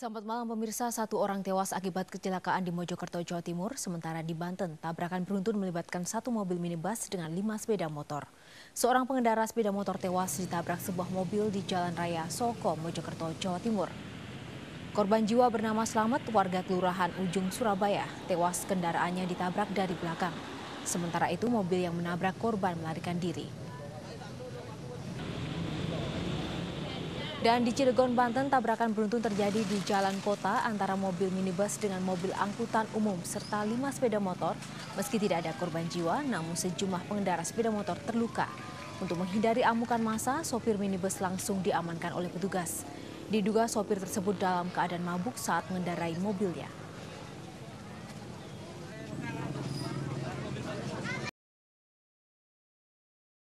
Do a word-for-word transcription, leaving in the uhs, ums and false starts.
Selamat malam pemirsa, satu orang tewas akibat kecelakaan di Mojokerto, Jawa Timur. Sementara di Banten, tabrakan beruntun melibatkan satu mobil minibus dengan lima sepeda motor. Seorang pengendara sepeda motor tewas ditabrak sebuah mobil di Jalan Raya Soko, Mojokerto, Jawa Timur. Korban jiwa bernama Slamet, warga Kelurahan Ujung, Surabaya. Tewas kendaraannya ditabrak dari belakang. Sementara itu mobil yang menabrak korban melarikan diri. Dan di Cilegon, Banten, tabrakan beruntun terjadi di jalan kota antara mobil minibus dengan mobil angkutan umum serta lima sepeda motor. Meski tidak ada korban jiwa, namun sejumlah pengendara sepeda motor terluka. Untuk menghindari amukan massa, sopir minibus langsung diamankan oleh petugas. Diduga sopir tersebut dalam keadaan mabuk saat mengendarai mobilnya.